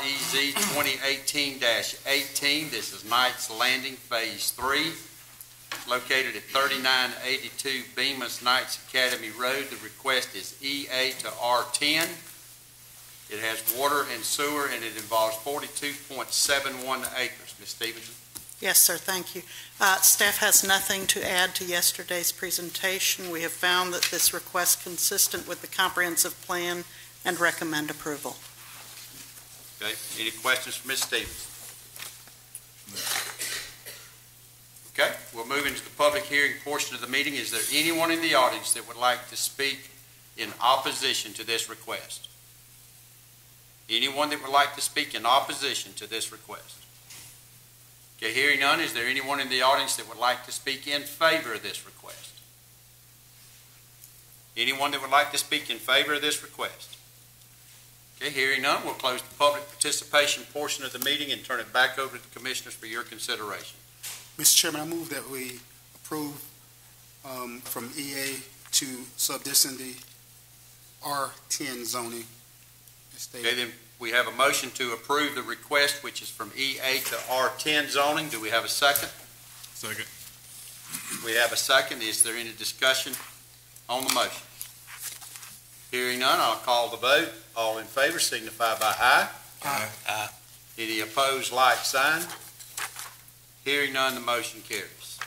REZ-2018-18. This is Knights Landing Phase 3, located at 3982 Bemiss Knights Academy Road. The request is EA to R10. It has water and sewer, and it involves 42.71 acres. Ms. Stevenson? Yes, sir. Thank you. Staff has nothing to add to yesterday's presentation. We have found that this request consistent with the comprehensive plan and recommend approval. Okay. Any questions for Ms. Stevens? No. Okay. We'll move into the public hearing portion of the meeting. Is there anyone in the audience that would like to speak in opposition to this request? Anyone that would like to speak in opposition to this request? Okay, hearing none, is there anyone in the audience that would like to speak in favor of this request? Anyone that would like to speak in favor of this request? Okay, hearing none, we'll close the public participation portion of the meeting and turn it back over to the commissioners for your consideration. Mr. Chairman, I move that we approve from EA to subdivide the R10 zoning. Okay, then we have a motion to approve the request, which is from EA to R10 zoning. Do we have a second? Second. We have a second. Is there any discussion on the motion? Hearing none, I'll call the vote. All in favor signify by aye. Aye. Aye. Any opposed, like sign. Hearing none, the motion carries.